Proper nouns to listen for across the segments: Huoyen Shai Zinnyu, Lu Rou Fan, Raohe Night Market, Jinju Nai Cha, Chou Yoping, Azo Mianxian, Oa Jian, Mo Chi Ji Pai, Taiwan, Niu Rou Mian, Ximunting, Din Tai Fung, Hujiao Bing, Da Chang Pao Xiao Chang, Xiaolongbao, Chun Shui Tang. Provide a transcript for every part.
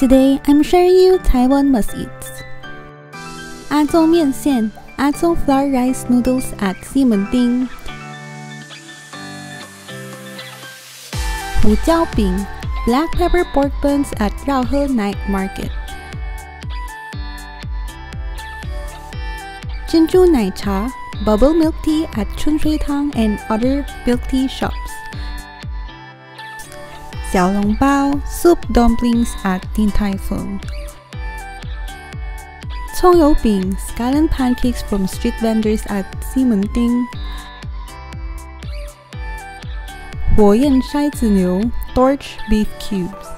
Today I'm sharing you Taiwan must-eats. Azo Mianxian, Azo flour rice noodles at Ximunting. Hujiao Bing, black pepper pork buns at Raohe Night Market. Jinju Nai Cha, bubble milk tea at Chun Shui Tang and other milk tea shops. Xiaolongbao, soup dumplings at Din Tai Fung. Chou Yoping, scalloped pancakes from street vendors at Ximunting. Huoyen Shai Zinnyu, torch beef cubes.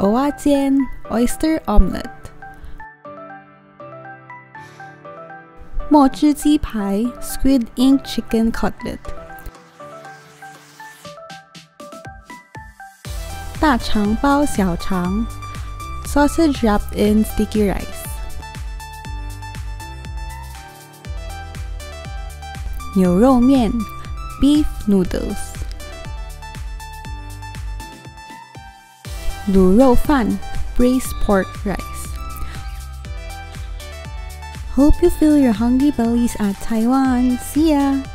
Oa Jian, oyster omelette. Mo Chi Ji Pai, squid ink chicken cutlet. Da Chang Pao Xiao Chang, sausage wrapped in sticky rice. Niu Rou Mian, beef noodles. Lu Rou Fan, braised pork rice. Hope you fill your hungry bellies at Taiwan. See ya!